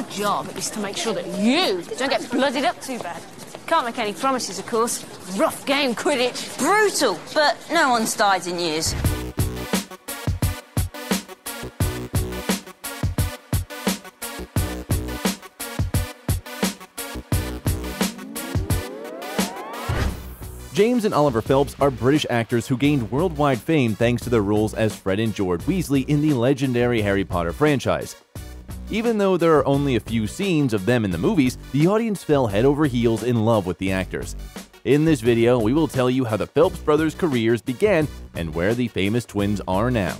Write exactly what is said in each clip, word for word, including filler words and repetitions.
Your job is to make sure that you don't get blooded up too bad. Can't make any promises, of course. Rough game, Quidditch. Brutal, but no one's died in years. James and Oliver Phelps are British actors who gained worldwide fame thanks to their roles as Fred and George Weasley in the legendary Harry Potter franchise. Even though there are only a few scenes of them in the movies, the audience fell head over heels in love with the actors. In this video, we will tell you how the Phelps brothers' careers began and where the famous twins are now.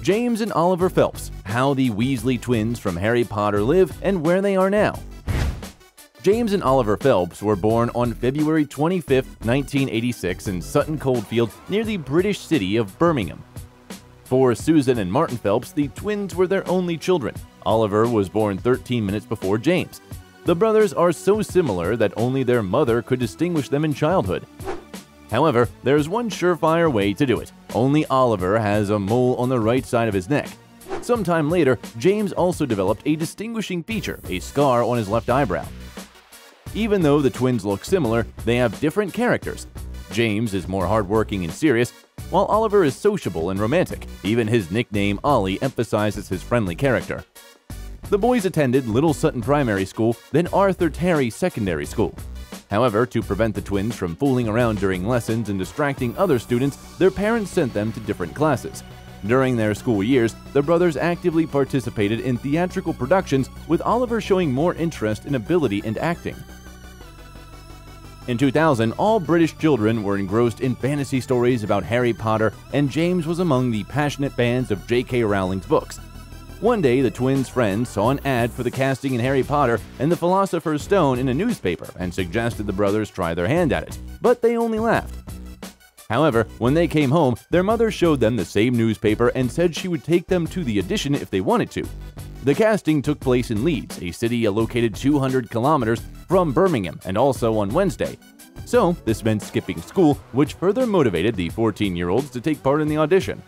James and Oliver Phelps, how the Weasley twins from Harry Potter live and where they are now. James and Oliver Phelps were born on February twenty-fifth, nineteen eighty-six in Sutton Coldfield near the British city of Birmingham. For Susan and Martin Phelps, the twins were their only children. Oliver was born thirteen minutes before James. The brothers are so similar that only their mother could distinguish them in childhood. However, there's one surefire way to do it. Only Oliver has a mole on the right side of his neck. Sometime later, James also developed a distinguishing feature, a scar on his left eyebrow. Even though the twins look similar, they have different characters. James is more hardworking and serious, while Oliver is sociable and romantic. Even his nickname, Ollie, emphasizes his friendly character. The boys attended Little Sutton Primary School, then Arthur Terry Secondary School. However, to prevent the twins from fooling around during lessons and distracting other students, their parents sent them to different classes. During their school years, the brothers actively participated in theatrical productions, with Oliver showing more interest in ability and acting. In two thousand, all British children were engrossed in fantasy stories about Harry Potter, and James was among the passionate fans of J K Rowling's books. One day, the twins' friends saw an ad for the casting in Harry Potter and the Philosopher's Stone in a newspaper and suggested the brothers try their hand at it, but they only laughed. However, when they came home, their mother showed them the same newspaper and said she would take them to the audition if they wanted to. The casting took place in Leeds, a city located two hundred kilometers from Birmingham, and also on Wednesday. So, this meant skipping school, which further motivated the fourteen-year-olds to take part in the audition.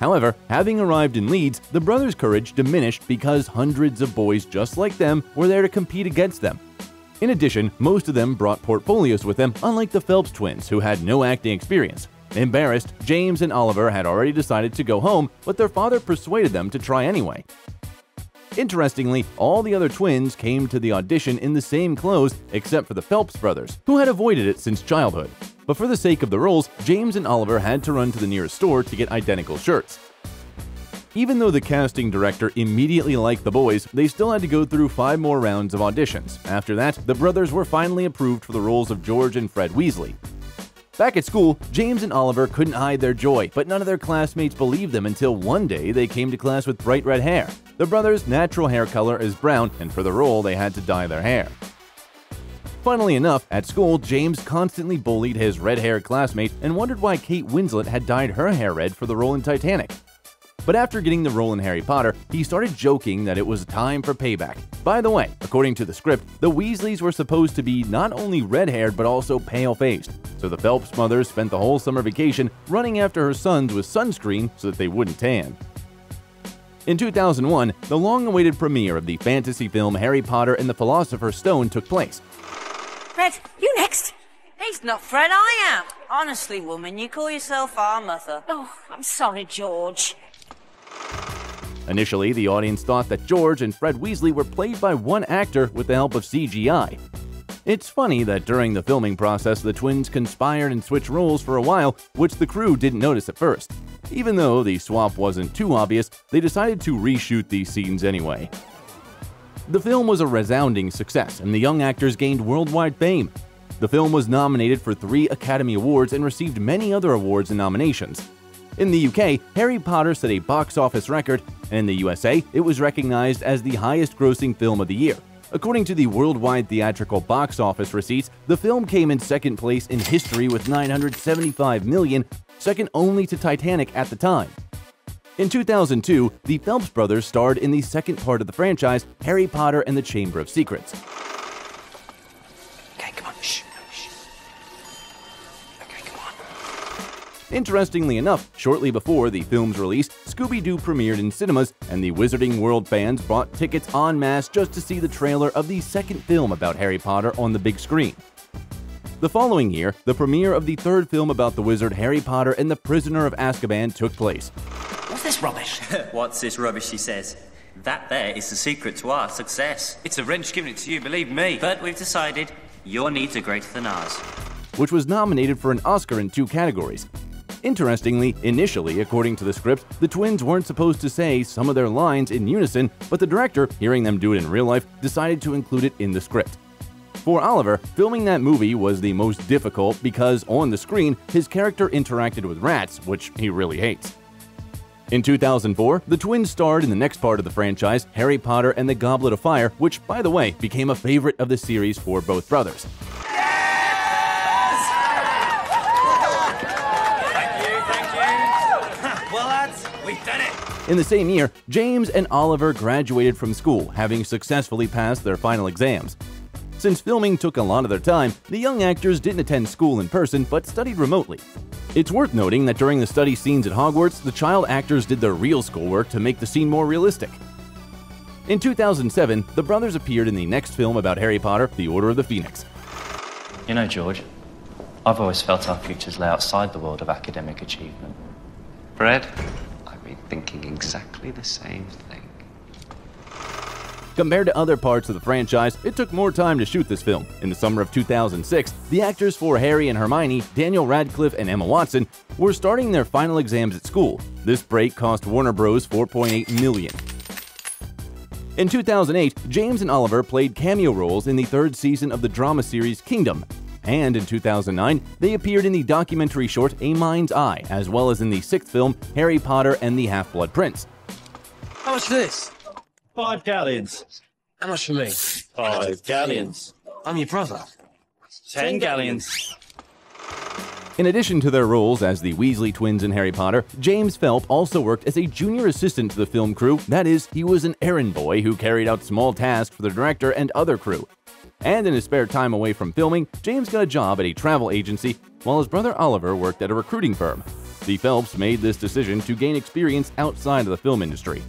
However, having arrived in Leeds, the brothers' courage diminished because hundreds of boys just like them were there to compete against them. In addition, most of them brought portfolios with them, unlike the Phelps twins, who had no acting experience. Embarrassed, James and Oliver had already decided to go home, but their father persuaded them to try anyway. Interestingly, all the other twins came to the audition in the same clothes except for the Phelps brothers, who had avoided it since childhood. But for the sake of the roles, James and Oliver had to run to the nearest store to get identical shirts. Even though the casting director immediately liked the boys, they still had to go through five more rounds of auditions. After that, the brothers were finally approved for the roles of George and Fred Weasley. Back at school, James and Oliver couldn't hide their joy, but none of their classmates believed them until one day they came to class with bright red hair. The brothers' natural hair color is brown, and for the role, they had to dye their hair. Funnily enough, at school, James constantly bullied his red-haired classmate and wondered why Kate Winslet had dyed her hair red for the role in Titanic. But after getting the role in Harry Potter, he started joking that it was time for payback. By the way, according to the script, the Weasleys were supposed to be not only red-haired but also pale-faced, so the Phelps mother spent the whole summer vacation running after her sons with sunscreen so that they wouldn't tan. In two thousand one, the long-awaited premiere of the fantasy film Harry Potter and the Philosopher's Stone took place. Fred, you next. He's not Fred, I am. Honestly, woman, you call yourself our mother. Oh, I'm sorry, George. Initially, the audience thought that George and Fred Weasley were played by one actor with the help of C G I. It's funny that during the filming process, the twins conspired and switched roles for a while, which the crew didn't notice at first. Even though the swap wasn't too obvious, they decided to reshoot these scenes anyway. The film was a resounding success, and the young actors gained worldwide fame. The film was nominated for three Academy Awards and received many other awards and nominations. In the U K, Harry Potter set a box office record, and in the U S A, it was recognized as the highest-grossing film of the year. According to the worldwide theatrical box office receipts, the film came in second place in history with nine hundred seventy-five million dollars, second only to Titanic at the time. In two thousand two, the Phelps brothers starred in the second part of the franchise, Harry Potter and the Chamber of Secrets. Interestingly enough, shortly before the film's release, Scooby-Doo premiered in cinemas, and the Wizarding World fans bought tickets en masse just to see the trailer of the second film about Harry Potter on the big screen. The following year, the premiere of the third film about the wizard Harry Potter and the Prisoner of Azkaban took place. What's this rubbish? What's this rubbish, she says. That there is the secret to our success. It's a wrench giving it to you, believe me. But we've decided your needs are greater than ours. Which was nominated for an Oscar in two categories. Interestingly, initially, according to the script, the twins weren't supposed to say some of their lines in unison, but the director, hearing them do it in real life, decided to include it in the script. For Oliver, filming that movie was the most difficult because, on the screen, his character interacted with rats, which he really hates. In two thousand four, the twins starred in the next part of the franchise, Harry Potter and the Goblet of Fire, which, by the way, became a favorite of the series for both brothers. In the same year, James and Oliver graduated from school, having successfully passed their final exams. Since filming took a lot of their time, the young actors didn't attend school in person but studied remotely. It's worth noting that during the study scenes at Hogwarts, the child actors did their real schoolwork to make the scene more realistic. In two thousand seven, the brothers appeared in the next film about Harry Potter, The Order of the Phoenix. You know, George, I've always felt our futures lay outside the world of academic achievement. Fred? Thinking exactly the same thing. Compared to other parts of the franchise, it took more time to shoot this film. In the summer of two thousand six, the actors for Harry and Hermione, Daniel Radcliffe and Emma Watson, were starting their final exams at school. This break cost Warner Bros. four point eight million dollars. In two thousand eight, James and Oliver played cameo roles in the third season of the drama series Kingdom. And in two thousand nine, they appeared in the documentary short A Mind's Eye, as well as in the sixth film, Harry Potter and the Half-Blood Prince. How much for this? Five galleons. How much for me? Five galleons. I'm your brother. Ten galleons. In addition to their roles as the Weasley twins in Harry Potter, James Phelps also worked as a junior assistant to the film crew. That is, he was an errand boy who carried out small tasks for the director and other crew. And in his spare time away from filming, James got a job at a travel agency, while his brother Oliver worked at a recruiting firm. The Phelps made this decision to gain experience outside of the film industry.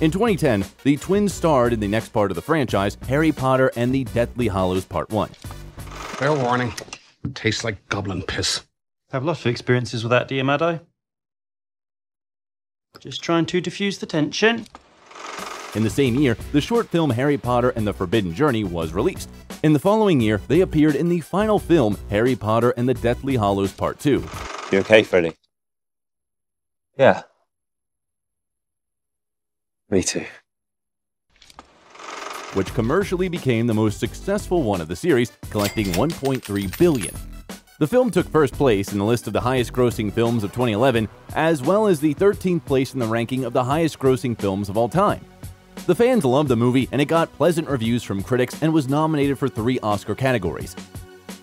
In twenty ten, the twins starred in the next part of the franchise, Harry Potter and the Deathly Hallows Part one. Fair warning, it tastes like goblin piss. Have lots of experiences with that, dear Maddo. Just trying to diffuse the tension. In the same year, the short film Harry Potter and the Forbidden Journey was released. In the following year, they appeared in the final film, Harry Potter and the Deathly Hallows Part two. You okay, Freddy? Yeah. Me too. Which commercially became the most successful one of the series, collecting one point three billion dollars. The film took first place in the list of the highest-grossing films of twenty eleven, as well as the thirteenth place in the ranking of the highest-grossing films of all time. The fans loved the movie, and it got pleasant reviews from critics and was nominated for three Oscar categories.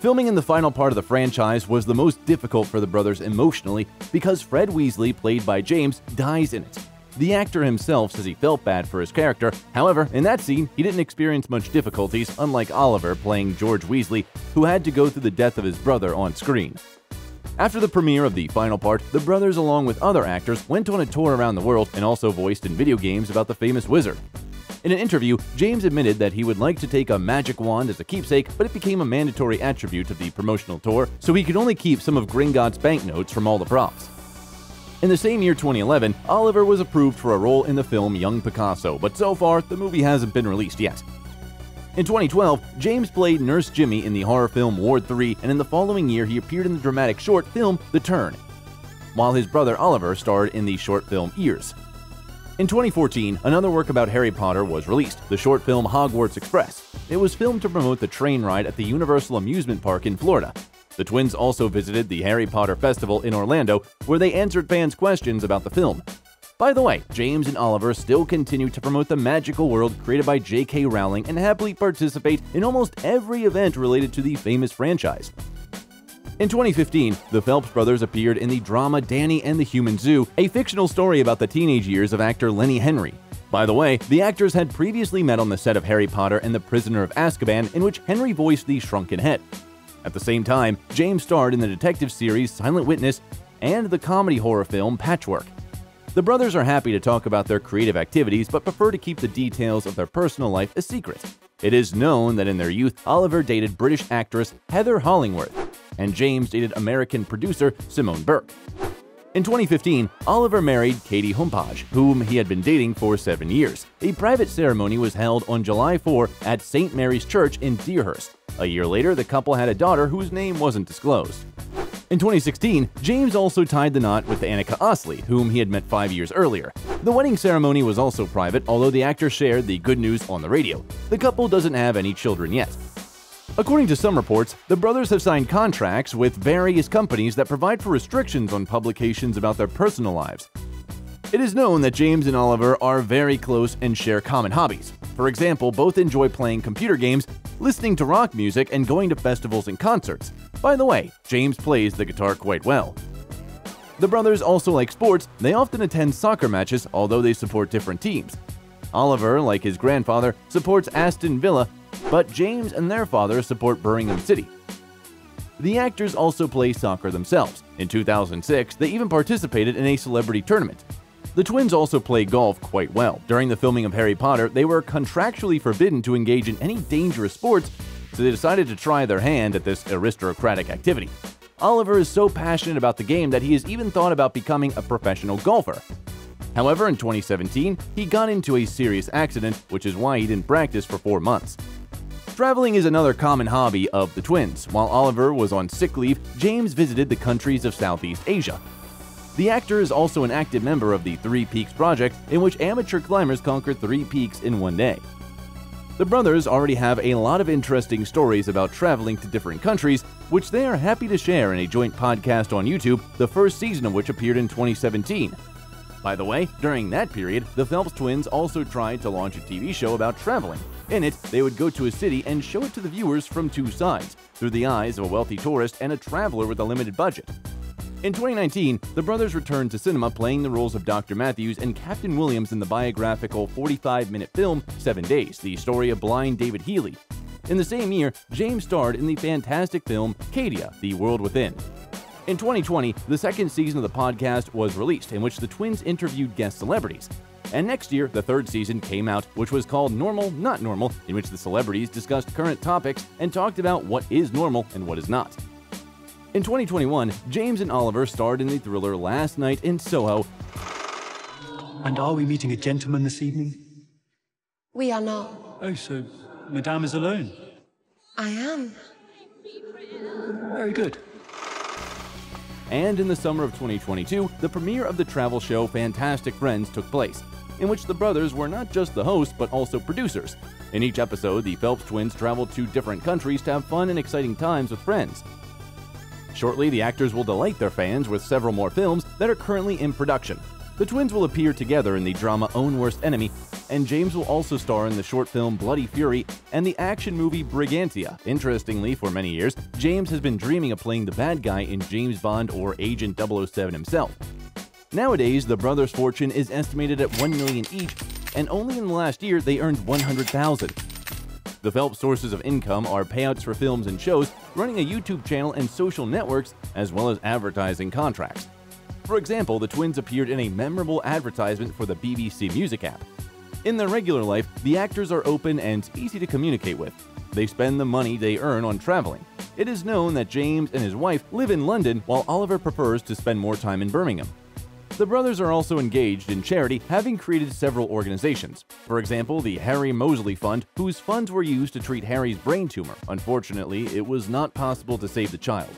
Filming in the final part of the franchise was the most difficult for the brothers emotionally because Fred Weasley, played by James, dies in it. The actor himself says he felt bad for his character. However, in that scene, he didn't experience much difficulties, unlike Oliver playing George Weasley, who had to go through the death of his brother on screen. After the premiere of the final part, the brothers, along with other actors, went on a tour around the world and also voiced in video games about the famous wizard. In an interview, James admitted that he would like to take a magic wand as a keepsake, but it became a mandatory attribute of the promotional tour, so he could only keep some of Gringotts' banknotes from all the props. In the same year, twenty eleven, Oliver was approved for a role in the film Young Picasso, but so far, the movie hasn't been released yet. In twenty twelve, James played Nurse Jimmy in the horror film Ward three, and in the following year he appeared in the dramatic short film The Turn, while his brother Oliver starred in the short film Ears. In twenty fourteen, another work about Harry Potter was released, the short film Hogwarts Express. It was filmed to promote the train ride at the Universal Amusement Park in Florida. The twins also visited the Harry Potter Festival in Orlando, where they answered fans' questions about the film. By the way, James and Oliver still continue to promote the magical world created by J K Rowling and happily participate in almost every event related to the famous franchise. In twenty fifteen, the Phelps brothers appeared in the drama Danny and the Human Zoo, a fictional story about the teenage years of actor Lenny Henry. By the way, the actors had previously met on the set of Harry Potter and the Prisoner of Azkaban, in which Henry voiced the Shrunken Head. At the same time, James starred in the detective series Silent Witness and the comedy horror film Patchwork. The brothers are happy to talk about their creative activities but prefer to keep the details of their personal life a secret. It is known that in their youth, Oliver dated British actress Heather Hollingworth, and James dated American producer Simone Burke. In twenty fifteen, Oliver married Katie Humpage, whom he had been dating for seven years. A private ceremony was held on July fourth at Saint Mary's Church in Deerhurst. A year later, the couple had a daughter whose name wasn't disclosed. In twenty sixteen, James also tied the knot with Annika Osley, whom he had met five years earlier. The wedding ceremony was also private, although the actor shared the good news on the radio. The couple doesn't have any children yet. According to some reports, the brothers have signed contracts with various companies that provide for restrictions on publications about their personal lives. It is known that James and Oliver are very close and share common hobbies. For example, both enjoy playing computer games, listening to rock music, and going to festivals and concerts. By the way, James plays the guitar quite well. The brothers also like sports. They often attend soccer matches, although they support different teams. Oliver, like his grandfather, supports Aston Villa, but James and their father support Birmingham City. The actors also play soccer themselves. In two thousand six, they even participated in a celebrity tournament. The twins also play golf quite well. During the filming of Harry Potter, they were contractually forbidden to engage in any dangerous sports, so they decided to try their hand at this aristocratic activity. Oliver is so passionate about the game that he has even thought about becoming a professional golfer. However, in twenty seventeen, he got into a serious accident, which is why he didn't practice for four months. Traveling is another common hobby of the twins. While Oliver was on sick leave, James visited the countries of Southeast Asia. The actor is also an active member of the Three Peaks Project, in which amateur climbers conquer three peaks in one day. The brothers already have a lot of interesting stories about traveling to different countries, which they are happy to share in a joint podcast on YouTube, the first season of which appeared in twenty seventeen. By the way, during that period, the Phelps twins also tried to launch a T V show about traveling. In it, they would go to a city and show it to the viewers from two sides, through the eyes of a wealthy tourist and a traveler with a limited budget. In twenty nineteen, the brothers returned to cinema playing the roles of Doctor Matthews and Captain Williams in the biographical forty-five minute film Seven Days, the story of blind David Healy. In the same year, James starred in the fantastic film Cadia, The World Within. In twenty twenty, the second season of the podcast was released, in which the twins interviewed guest celebrities. And next year, the third season came out, which was called Normal, Not Normal, in which the celebrities discussed current topics and talked about what is normal and what is not. In twenty twenty-one, James and Oliver starred in the thriller Last Night in Soho. And are we meeting a gentleman this evening? We are not. Oh, so Madame is alone? I am. Very good. And in the summer of twenty twenty-two, the premiere of the travel show Fantastic Friends took place, in which the brothers were not just the hosts but also producers. In each episode, the Phelps twins traveled to different countries to have fun and exciting times with friends. Shortly, the actors will delight their fans with several more films that are currently in production. The twins will appear together in the drama Own Worst Enemy, and James will also star in the short film Bloody Fury and the action movie Brigantia. Interestingly, for many years, James has been dreaming of playing the bad guy in James Bond or Agent double oh seven himself. Nowadays, the brothers' fortune is estimated at one million dollars each, and only in the last year they earned one hundred thousand dollars. The Phelps sources of income are payouts for films and shows, running a YouTube channel and social networks, as well as advertising contracts. For example, the twins appeared in a memorable advertisement for the B B C Music app. In their regular life, the actors are open and easy to communicate with. They spend the money they earn on traveling. It is known that James and his wife live in London, while Oliver prefers to spend more time in Birmingham. The brothers are also engaged in charity, having created several organizations. For example, the Harry Mosley Fund, whose funds were used to treat Harry's brain tumor. Unfortunately, it was not possible to save the child.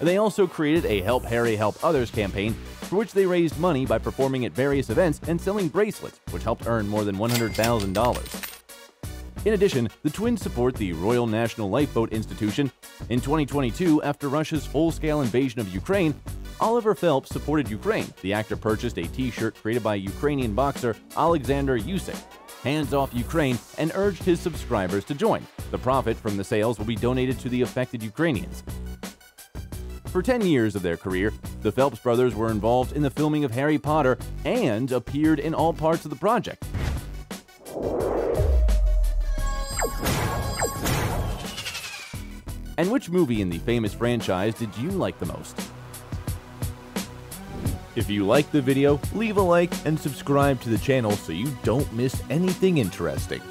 They also created a Help Harry Help Others campaign, for which they raised money by performing at various events and selling bracelets, which helped earn more than one hundred thousand dollars. In addition, the twins support the Royal National Lifeboat Institution. In twenty twenty-two, after Russia's full-scale invasion of Ukraine, Oliver Phelps supported Ukraine. The actor purchased a t-shirt created by Ukrainian boxer Alexander Usyk, Hands Off Ukraine, and urged his subscribers to join. The profit from the sales will be donated to the affected Ukrainians. For ten years of their career, the Phelps brothers were involved in the filming of Harry Potter and appeared in all parts of the project. And which movie in the famous franchise did you like the most? If you liked the video, leave a like and subscribe to the channel so you don't miss anything interesting.